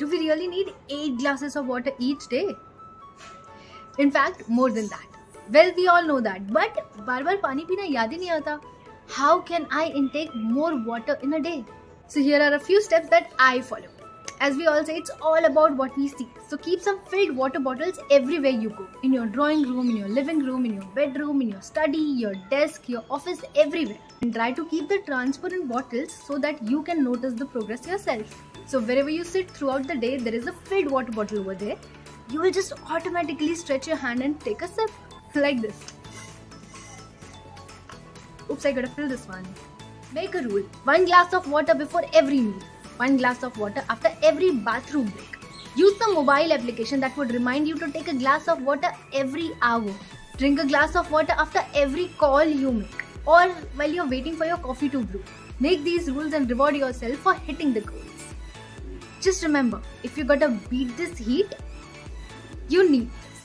Do we really need 8 glasses of water each day? In fact, more than that. Well, we all know that. But बार-बार पानी पीना याद ही नहीं आता. How can I intake more water in a day? So here are a few steps that I follow. As we all say, it's all about what we see. So keep some filled water bottles everywhere you go. In your drawing room, in your living room, in your bedroom, in your study, your desk, your office, everywhere. And try to keep the transparent bottles so that you can notice the progress yourself. So wherever you sit throughout the day, there is a filled water bottle over there. You will just automatically stretch your hand and take a sip. Like this. Oops, I gotta fill this one. Make a rule. 1 glass of water before every meal. 1 glass of water after every bathroom break. Use some mobile application that would remind you to take a glass of water every hour. Drink a glass of water after every call you make or while you're waiting for your coffee to brew. Make these rules and reward yourself for hitting the goals. Just remember, if you gotta beat this heat, you need this.